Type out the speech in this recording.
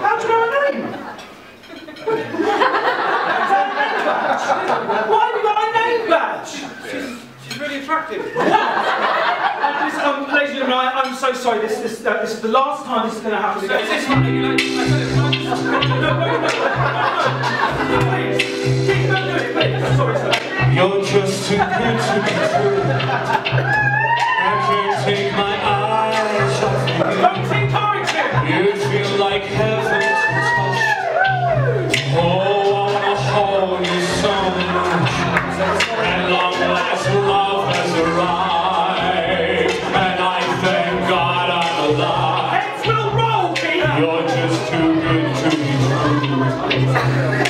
How do you know her name? Why have you got my name badge? She's really attractive. And this, ladies and gentlemen, I'm so sorry. This is the last time this is going to happen again. Is this something you like? No, please. Keep on doing it, please. Sorry, sir. You're just too good to be true. I can't take my eyes off you. Don't encourage him. You feel like heaven to touch. Oh, I want to hold you so much. And long last love has arrived. You're just too good to be true.